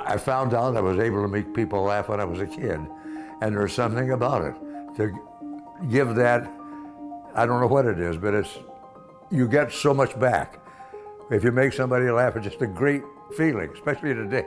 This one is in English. I found out I was able to make people laugh when I was a kid, and there's something about it. To give that, I don't know what it is, but it's, you get so much back. If you make somebody laugh, it's just a great feeling, especially today.